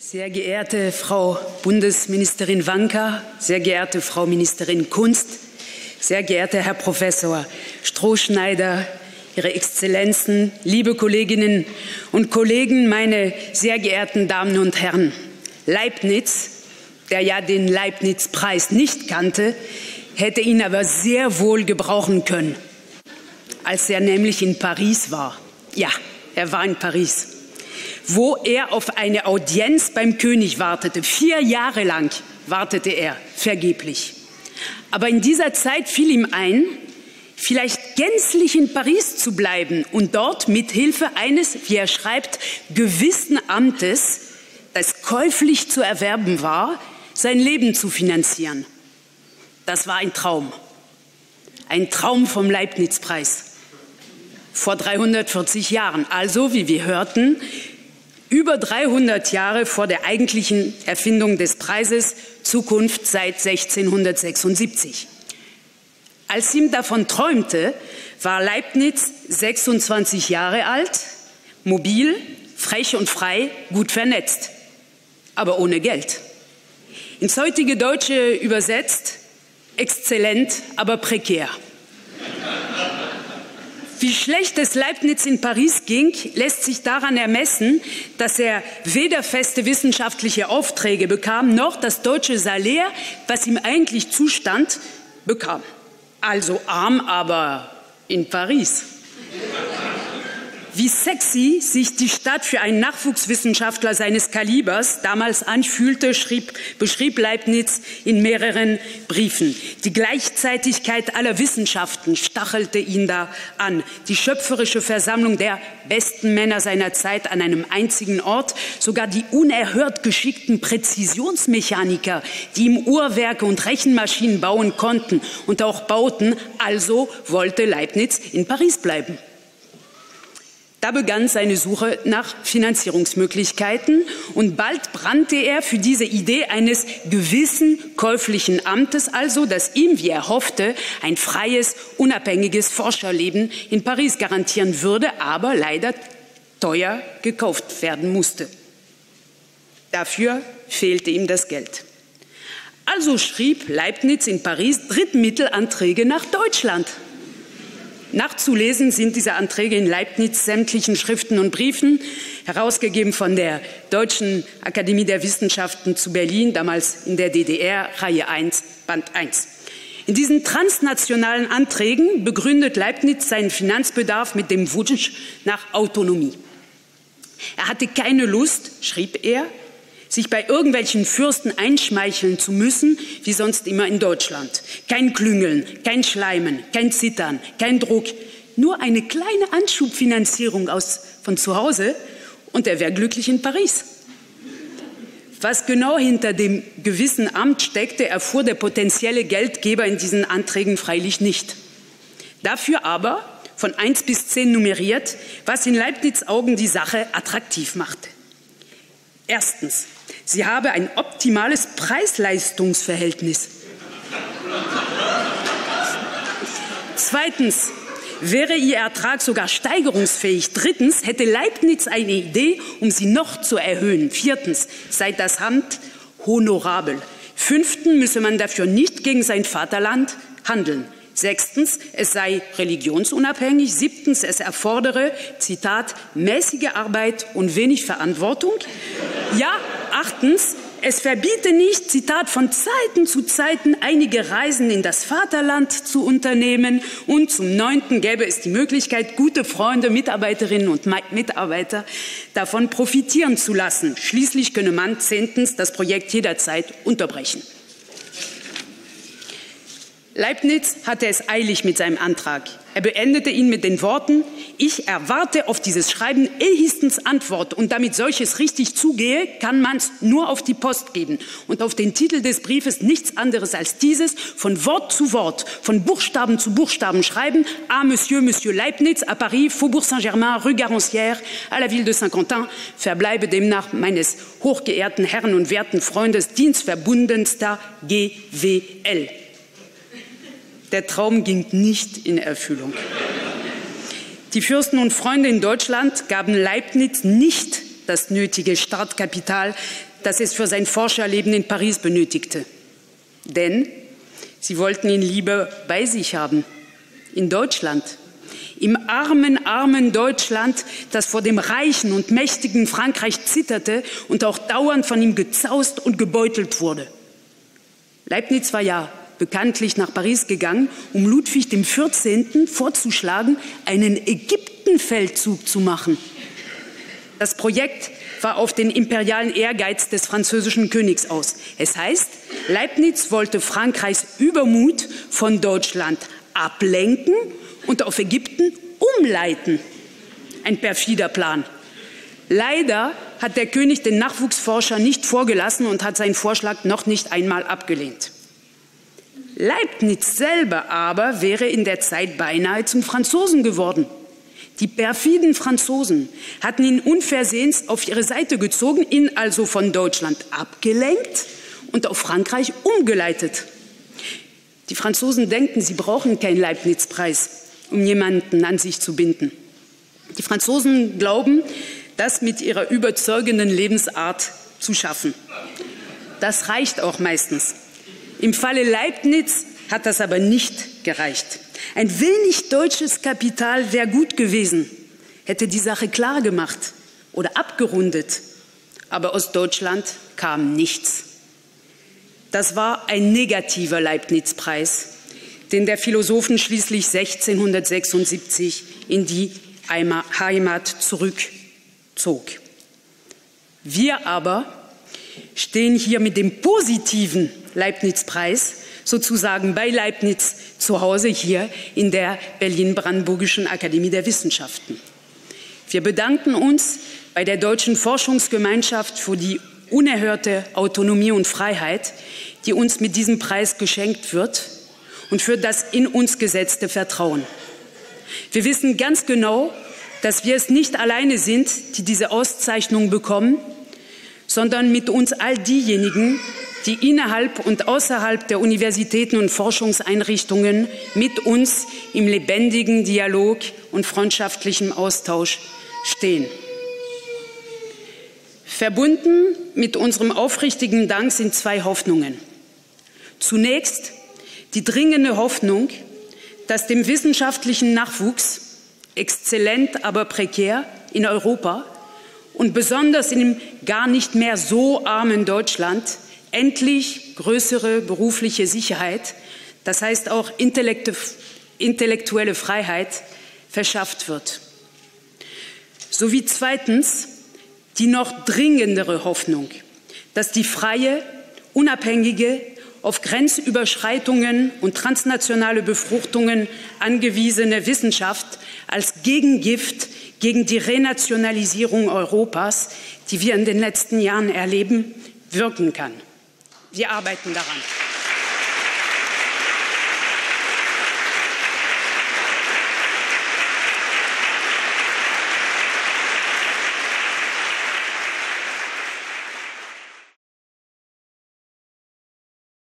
Sehr geehrte Frau Bundesministerin Wanka, sehr geehrte Frau Ministerin Kunst, sehr geehrter Herr Professor Strohschneider, Ihre Exzellenzen, liebe Kolleginnen und Kollegen, meine sehr geehrten Damen und Herren, Leibniz, der ja den Leibniz-Preis nicht kannte, hätte ihn aber sehr wohl gebrauchen können, als er nämlich in Paris war. Ja, er war in Paris, wo er auf eine Audienz beim König wartete. 4 Jahre lang wartete er, vergeblich. Aber in dieser Zeit fiel ihm ein, vielleicht gänzlich in Paris zu bleiben und dort mit Hilfe eines, wie er schreibt, gewissen Amtes, das käuflich zu erwerben war, sein Leben zu finanzieren. Das war ein Traum. Ein Traum vom Leibniz-Preis. Vor 340 Jahren, also, wie wir hörten, über 300 Jahre vor der eigentlichen Erfindung des Preises, Zukunft seit 1676. Als ihm davon träumte, war Leibniz 26 Jahre alt, mobil, frech und frei, gut vernetzt, aber ohne Geld. Ins heutige Deutsche übersetzt, exzellent, aber prekär. Wie schlecht es Leibniz in Paris ging, lässt sich daran ermessen, dass er weder feste wissenschaftliche Aufträge bekam, noch das deutsche Salär, was ihm eigentlich zustand, bekam. Also arm, aber in Paris. Wie sexy sich die Stadt für einen Nachwuchswissenschaftler seines Kalibers damals anfühlte, beschrieb Leibniz in mehreren Briefen. Die Gleichzeitigkeit aller Wissenschaften stachelte ihn da an. Die schöpferische Versammlung der besten Männer seiner Zeit an einem einzigen Ort, sogar die unerhört geschickten Präzisionsmechaniker, die ihm Uhrwerke und Rechenmaschinen bauen konnten und auch bauten, also wollte Leibniz in Paris bleiben. Da begann seine Suche nach Finanzierungsmöglichkeiten und bald brannte er für diese Idee eines gewissen käuflichen Amtes, also das ihm, wie er hoffte, ein freies, unabhängiges Forscherleben in Paris garantieren würde, aber leider teuer gekauft werden musste. Dafür fehlte ihm das Geld. Also schrieb Leibniz in Paris Drittmittelanträge nach Deutschland. Nachzulesen sind diese Anträge in Leibniz' sämtlichen Schriften und Briefen, herausgegeben von der Deutschen Akademie der Wissenschaften zu Berlin, damals in der DDR, Reihe 1, Band 1. In diesen transnationalen Anträgen begründet Leibniz seinen Finanzbedarf mit dem Wunsch nach Autonomie. Er hatte keine Lust, schrieb er, sich bei irgendwelchen Fürsten einschmeicheln zu müssen, wie sonst immer in Deutschland. Kein Klüngeln, kein Schleimen, kein Zittern, kein Druck, nur eine kleine Anschubfinanzierung von zu Hause und er wäre glücklich in Paris. Was genau hinter dem gewissen Amt steckte, erfuhr der potenzielle Geldgeber in diesen Anträgen freilich nicht. Dafür aber, von 1 bis 10 nummeriert, was in Leibniz' Augen die Sache attraktiv machte. Erstens, sie habe ein optimales Preis-Leistungs-Verhältnis. Zweitens, wäre ihr Ertrag sogar steigerungsfähig. Drittens, hätte Leibniz eine Idee, um sie noch zu erhöhen. Viertens, sei das Amt honorabel. Fünftens, müsse man dafür nicht gegen sein Vaterland handeln. Sechstens, es sei religionsunabhängig. Siebtens, es erfordere, Zitat, mäßige Arbeit und wenig Verantwortung. Ja, achtens, es verbiete nicht, Zitat, von Zeiten zu Zeiten einige Reisen in das Vaterland zu unternehmen. Und zum 9. gäbe es die Möglichkeit, gute Freunde, Mitarbeiterinnen und Mitarbeiter davon profitieren zu lassen. Schließlich könne man 10. das Projekt jederzeit unterbrechen. Leibniz hatte es eilig mit seinem Antrag. Er beendete ihn mit den Worten, ich erwarte auf dieses Schreiben ehestens Antwort und damit solches richtig zugehe, kann man es nur auf die Post geben und auf den Titel des Briefes nichts anderes als dieses, von Wort zu Wort, von Buchstaben zu Buchstaben schreiben, à Monsieur, Monsieur Leibniz, à Paris, Faubourg Saint-Germain, Rue Garancière, à la Ville de Saint-Quentin, verbleibe demnach meines hochgeehrten Herrn und werten Freundes, dienstverbundenster GWL. Der Traum ging nicht in Erfüllung. Die Fürsten und Freunde in Deutschland gaben Leibniz nicht das nötige Startkapital, das es für sein Forscherleben in Paris benötigte. Denn sie wollten ihn lieber bei sich haben, in Deutschland. Im armen, armen Deutschland, das vor dem reichen und mächtigen Frankreich zitterte und auch dauernd von ihm gezaust und gebeutelt wurde. Leibniz war ja bekanntlich nach Paris gegangen, um Ludwig XIV. Vorzuschlagen, einen Ägyptenfeldzug zu machen. Das Projekt war auf den imperialen Ehrgeiz des französischen Königs aus. Es heißt, Leibniz wollte Frankreichs Übermut von Deutschland ablenken und auf Ägypten umleiten. Ein perfider Plan. Leider hat der König den Nachwuchsforscher nicht vorgelassen und hat seinen Vorschlag noch nicht einmal abgelehnt. Leibniz selber aber wäre in der Zeit beinahe zum Franzosen geworden. Die perfiden Franzosen hatten ihn unversehens auf ihre Seite gezogen, ihn also von Deutschland abgelenkt und auf Frankreich umgeleitet. Die Franzosen denken, sie brauchen keinen Leibniz-Preis, um jemanden an sich zu binden. Die Franzosen glauben, das mit ihrer überzeugenden Lebensart zu schaffen. Das reicht auch meistens. Im Falle Leibniz hat das aber nicht gereicht. Ein wenig deutsches Kapital wäre gut gewesen, hätte die Sache klar gemacht oder abgerundet. Aber aus Deutschland kam nichts. Das war ein negativer Leibniz-Preis, den der Philosophen schließlich 1676 in die Heimat zurückzog. Wir aber stehen hier mit dem positiven Leibniz-Preis sozusagen bei Leibniz zu Hause hier in der Berlin-Brandenburgischen Akademie der Wissenschaften. Wir bedanken uns bei der Deutschen Forschungsgemeinschaft für die unerhörte Autonomie und Freiheit, die uns mit diesem Preis geschenkt wird und für das in uns gesetzte Vertrauen. Wir wissen ganz genau, dass wir es nicht alleine sind, die diese Auszeichnung bekommen, sondern mit uns all diejenigen, die innerhalb und außerhalb der Universitäten und Forschungseinrichtungen mit uns im lebendigen Dialog und freundschaftlichen Austausch stehen. Verbunden mit unserem aufrichtigen Dank sind zwei Hoffnungen. Zunächst die dringende Hoffnung, dass dem wissenschaftlichen Nachwuchs, exzellent, aber prekär, in Europa und besonders in dem gar nicht mehr so armen Deutschland endlich größere berufliche Sicherheit, das heißt auch intellektuelle Freiheit, verschafft wird. Sowie zweitens die noch dringendere Hoffnung, dass die freie, unabhängige, auf Grenzüberschreitungen und transnationale Befruchtungen angewiesene Wissenschaft als Gegengift gegen die Renationalisierung Europas, die wir in den letzten Jahren erleben, wirken kann. Wir arbeiten daran.